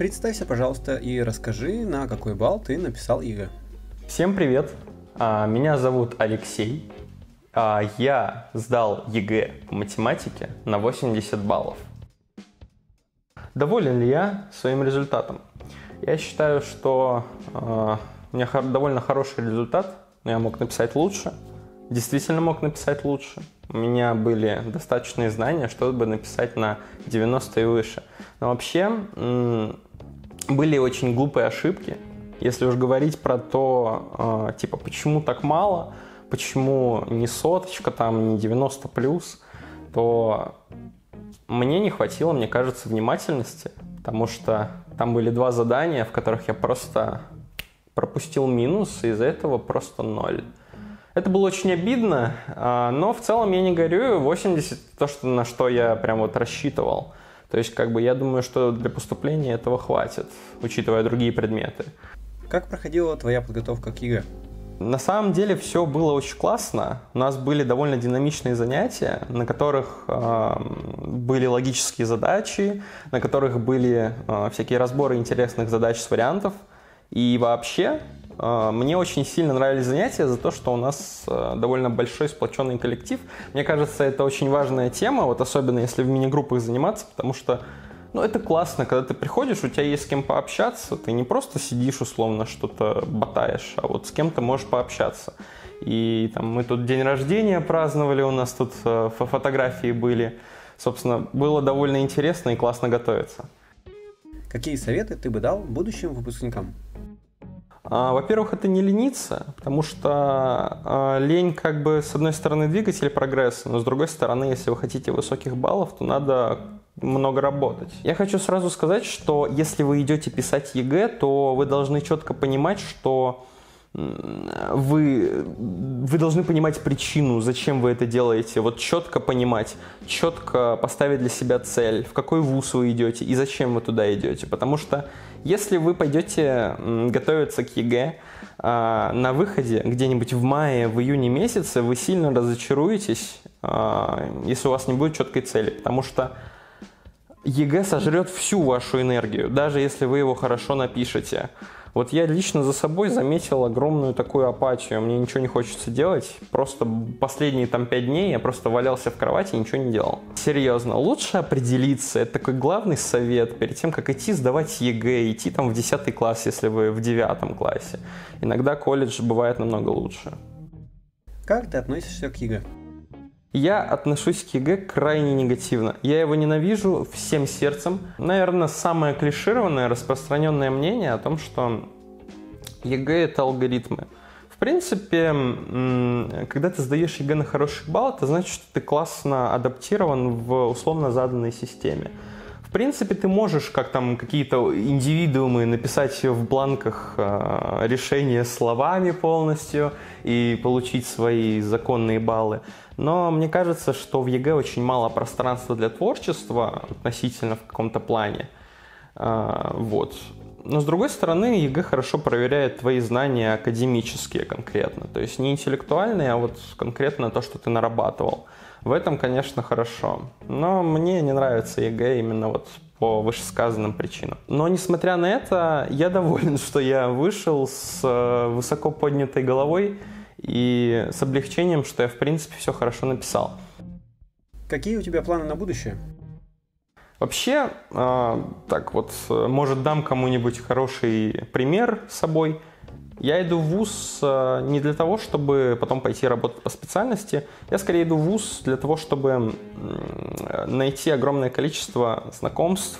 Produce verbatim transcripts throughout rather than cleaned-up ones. Представься, пожалуйста, и расскажи, на какой балл ты написал ЕГЭ. Всем привет, меня зовут Алексей. Я сдал ЕГЭ по математике на восемьдесят баллов. Доволен ли я своим результатом? Я считаю, что у меня довольно хороший результат, но я мог написать лучше. Действительно мог написать лучше. У меня были достаточные знания, чтобы написать на девяносто и выше. Но вообще были очень глупые ошибки. Если уж говорить про то, типа, почему так мало, почему не соточка, там, не девяносто плюс, то мне не хватило, мне кажется, внимательности, потому что там были два задания, в которых я просто пропустил минус, и из-за этого просто ноль. Это было очень обидно, но в целом я не горю, восемьдесят – то, что, на что я прям вот рассчитывал. То есть, как бы, я думаю, что для поступления этого хватит, учитывая другие предметы. Как проходила твоя подготовка к ЕГЭ? На самом деле все было очень классно. У нас были довольно динамичные занятия, на которых э, были логические задачи, на которых были э, всякие разборы интересных задач с вариантов. И вообще, э, мне очень сильно нравились занятия за то, что у нас э, довольно большой сплоченный коллектив. Мне кажется, это очень важная тема, вот особенно если в мини-группах заниматься, потому что ну, это классно, когда ты приходишь, у тебя есть с кем пообщаться, ты не просто сидишь, условно, что-то ботаешь, а вот с кем ты можешь пообщаться. И там мы тут день рождения праздновали, у нас тут фотографии были. Собственно, было довольно интересно и классно готовиться. Какие советы ты бы дал будущим выпускникам? Во-первых, это не лениться, потому что лень, как бы, с одной стороны, двигатель прогресса, но с другой стороны, если вы хотите высоких баллов, то надо много работать. Я хочу сразу сказать, что если вы идете писать ЕГЭ, то вы должны четко понимать, что вы, вы должны понимать причину, зачем вы это делаете. Вот четко понимать, четко поставить для себя цель, в какой вуз вы идете и зачем вы туда идете. Потому что если вы пойдете готовиться к ЕГЭ а, на выходе где-нибудь в мае, в июне месяце, вы сильно разочаруетесь, а, если у вас не будет четкой цели. Потому что ЕГЭ сожрет всю вашу энергию, даже если вы его хорошо напишете. Вот я лично за собой заметил огромную такую апатию, мне ничего не хочется делать, просто последние там пять дней я просто валялся в кровати и ничего не делал. Серьезно, лучше определиться, это такой главный совет перед тем, как идти сдавать ЕГЭ, идти там в десятый класс, если вы в девятом классе. Иногда колледж бывает намного лучше. Как ты относишься к ЕГЭ? Я отношусь к ЕГЭ крайне негативно. Я его ненавижу всем сердцем. Наверное, самое клишированное, распространенное мнение о том, что ЕГЭ – это алгоритмы. В принципе, когда ты сдаешь ЕГЭ на хороший балл, это значит, что ты классно адаптирован в условно заданной системе. В принципе, ты можешь, как там какие-то индивидуумы, написать в бланках э, решение словами полностью и получить свои законные баллы. Но мне кажется, что в ЕГЭ очень мало пространства для творчества относительно в каком-то плане. Э, вот. Но с другой стороны, ЕГЭ хорошо проверяет твои знания академические конкретно. То есть не интеллектуальные, а вот конкретно то, что ты нарабатывал. В этом, конечно, хорошо. Но мне не нравится ЕГЭ именно вот по вышесказанным причинам. Но, несмотря на это, я доволен, что я вышел с высоко поднятой головой и с облегчением, что я, в принципе, все хорошо написал. Какие у тебя планы на будущее? Вообще, э, так вот, может, дам кому-нибудь хороший пример с собой. Я иду в вуз э, не для того, чтобы потом пойти работать по специальности. Я скорее иду в вуз для того, чтобы э, найти огромное количество знакомств,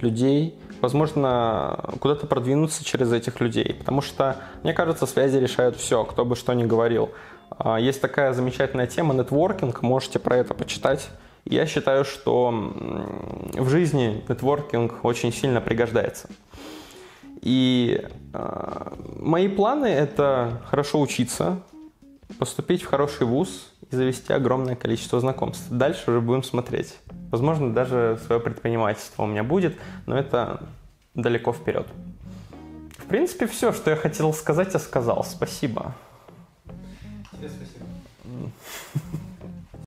людей, возможно, куда-то продвинуться через этих людей. Потому что, мне кажется, связи решают все, кто бы что ни говорил. Э, есть такая замечательная тема нетворкинг, можете про это почитать. Я считаю, что в жизни нетворкинг очень сильно пригождается. И э, мои планы – это хорошо учиться, поступить в хороший вуз и завести огромное количество знакомств. Дальше уже будем смотреть. Возможно, даже свое предпринимательство у меня будет, но это далеко вперед. В принципе, все, что я хотел сказать, я сказал. Спасибо. Тебе спасибо.